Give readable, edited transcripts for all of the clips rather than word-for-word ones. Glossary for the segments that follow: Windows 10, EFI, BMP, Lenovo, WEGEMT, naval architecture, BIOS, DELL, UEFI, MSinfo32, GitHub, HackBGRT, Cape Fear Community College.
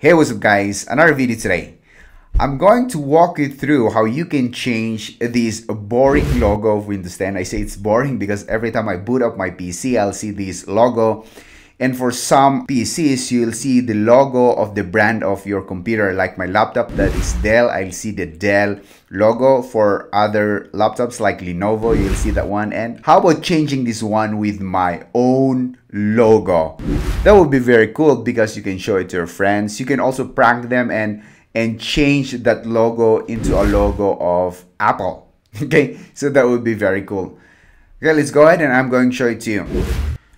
Hey, what's up guys, another video today. I'm going to walk you through how you can change this boring logo of Windows 10. I say it's boring because every time I boot up my PC, I'll see this logo. And for some PCs, you'll see the logo of the brand of your computer. Like my laptop, that is Dell, I'll see the Dell logo. For other laptops like Lenovo, you'll see that one. And how about changing this one with my own logo? That would be very cool because you can show it to your friends. You can also prank them and change that logo into a logo of Apple. Okay, so that would be very cool. Okay, let's go ahead and I'm going to show it to you.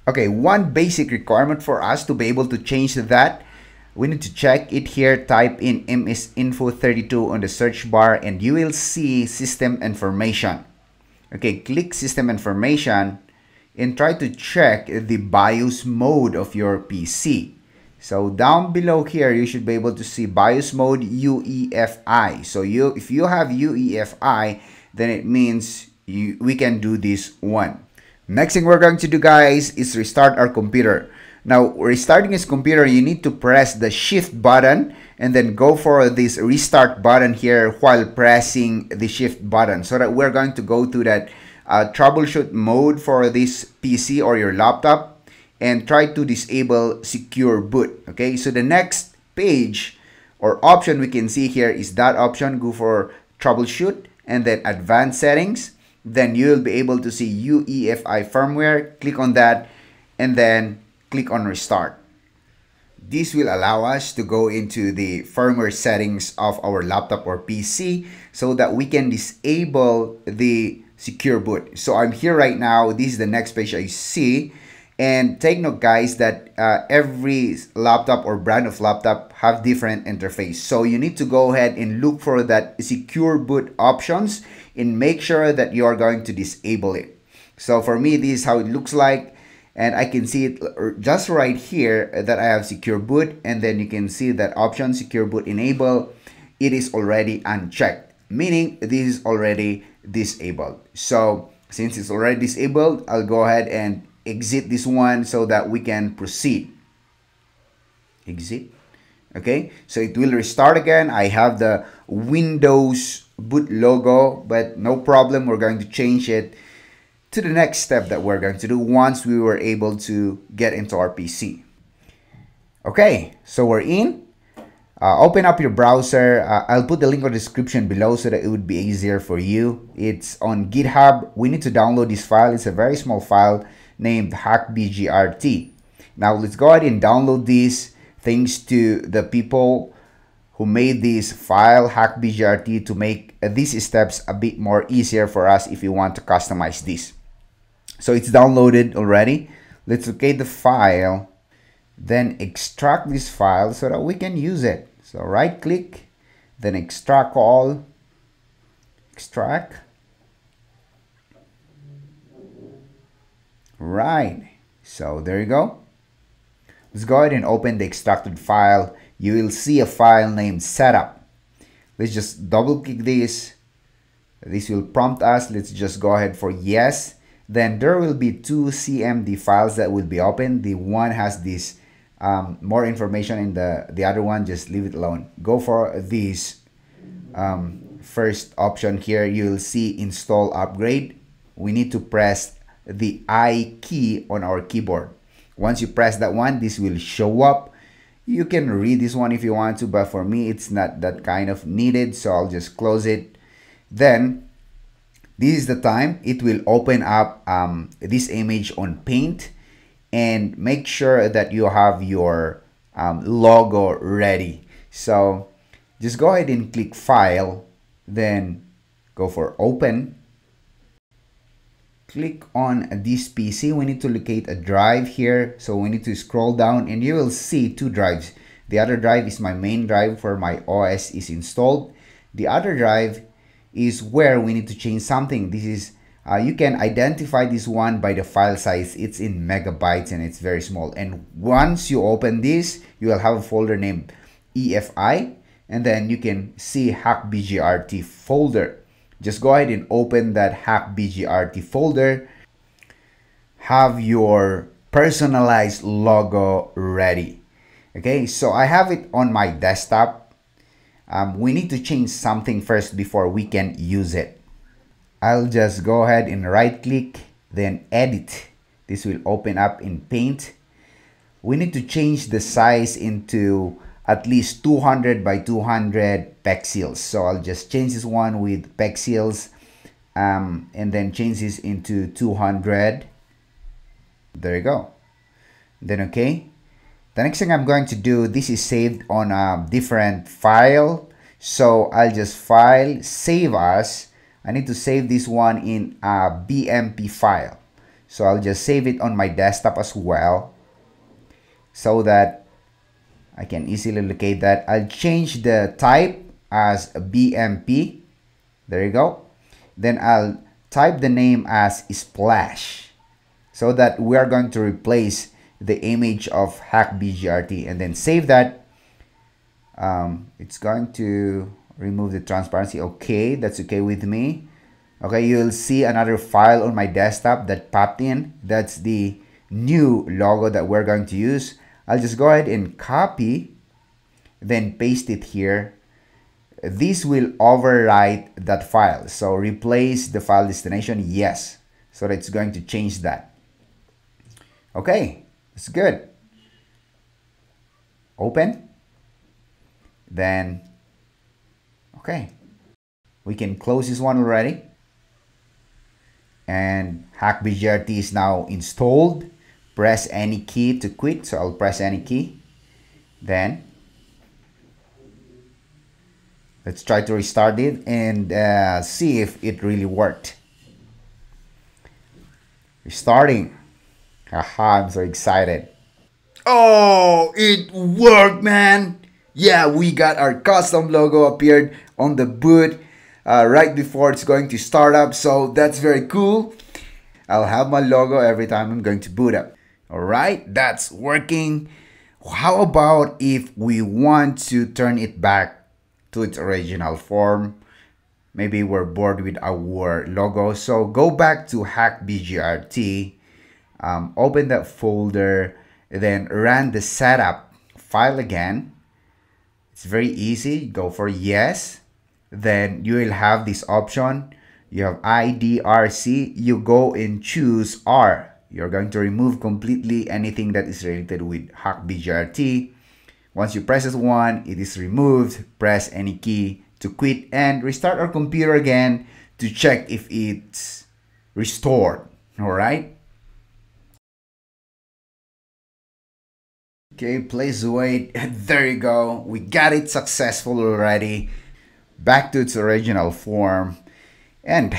Okay, one basic requirement for us to be able to change that, we need to check it here, type in MSinfo32 on the search bar and you will see system information. Okay, click system information and try to check the BIOS mode of your PC. So down below here, you should be able to see BIOS mode UEFI. So if you have UEFI, then it means we can do this one. Next thing we're going to do, guys, is restart our computer. Now, restarting this computer, you need to press the Shift button and then go for this Restart button here while pressing the Shift button, so that we're going to go to that troubleshoot mode for this PC or your laptop and try to disable secure boot. Okay, so the next page or option we can see here is that option. Go for troubleshoot and then advanced settings. Then you'll be able to see UEFI firmware. Click on that and then click on restart. This will allow us to go into the firmware settings of our laptop or PC so that we can disable the secure boot. So I'm here right now. This is the next page I see. And take note, guys, that every laptop or brand of laptop have different interface. So you need to go ahead and look for that secure boot options and make sure that you are going to disable it. So for me, this is how it looks like. And I can see it just right here that I have secure boot. And then you can see that option secure boot enable. It is already unchecked, meaning this is already disabled. So since it's already disabled, I'll go ahead and exit this one so that we can proceed. Exit. Okay, so it will restart again. I have the Windows boot logo, but no problem. We're going to change it to the next step that we're going to do once we were able to get into our PC. Okay, so we're in. Open up your browser. I'll put the link on the description below so that it would be easier for you. It's on GitHub. We need to download this file. It's a very small file named HackBGRT. Now let's go ahead and download this. Thanks to the people who made this file, HackBGRT, to make these steps a bit more easier for us if you want to customize this. So it's downloaded already. Let's locate the file, then extract this file so that we can use it. So right click, then extract all, extract. Right, so there you go. Let's go ahead and open the extracted file. You will see a file named setup. Let's just double click this. This will prompt us. Let's just go ahead for yes. Then there will be two CMD files that will be open. The one has this more information and the other one, just leave it alone. Go for this first option here. You'll see install upgrade. We need to press the I key on our keyboard. Once you press that one, this will show up. You can read this one if you want to, but for me it's not that kind of needed, so I'll just close it. Then this is the time it will open up this image on Paint, and make sure that you have your logo ready. So just go ahead and click file, then go for open. Click on this PC. We need to locate a drive here. So we need to scroll down and you will see two drives. The other drive is my main drive where my OS is installed. The other drive is where we need to change something. This is, you can identify this one by the file size. It's in megabytes and it's very small. And once you open this, you will have a folder named EFI. And then you can see HackBGRT folder. Just go ahead and open that HackBGRT folder. Have your personalized logo ready. Okay, so I have it on my desktop. We need to change something first before we can use it. I'll just go ahead and right click, then edit. This will open up in Paint. We need to change the size into at least 200 by 200 pixels. So I'll just change this one with pixels and then change this into 200. There you go. Then okay. The next thing I'm going to do, this is saved on a different file. So I'll just file, save as. I need to save this one in a BMP file. So I'll just save it on my desktop as well so that I can easily locate that. I'll change the type as BMP. There you go. Then I'll type the name as Splash so that we are going to replace the image of HackBGRT and then save that. It's going to remove the transparency. Okay, that's okay with me. Okay, you'll see another file on my desktop that popped in. That's the new logo that we're going to use. I'll just go ahead and copy, then paste it here. This will overwrite that file. So replace the file destination, yes. So it's going to change that. Okay, it's good. Open. Then, okay. We can close this one already. And HackBGRT is now installed. Press any key to quit. So I'll press any key. Then let's try to restart it and see if it really worked. Restarting. Haha, I'm so excited. Oh, it worked, man. Yeah, we got our custom logo appeared on the boot right before it's going to start up. So that's very cool. I'll have my logo every time I'm going to boot up. All right, that's working. How about if we want to turn it back to its original form? Maybe we're bored with our logo. So go back to HackBGRT. Open that folder, then run the setup file again. It's very easy. Go for yes. Then you will have this option. You have IDRC. You go and choose R. You're going to remove completely anything that is related with HackBGRT. Once you press this one, it is removed. Press any key to quit and restart our computer again to check if it's restored. All right. Okay, please wait. There you go. We got it successful already. Back to its original form. And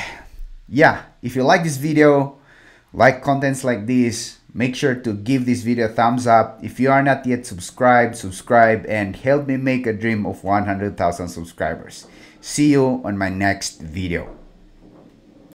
yeah, if you like this video, like contents like this, make sure to give this video a thumbs up. If you are not yet subscribed, subscribe and help me make a dream of 100,000 subscribers. See you on my next video.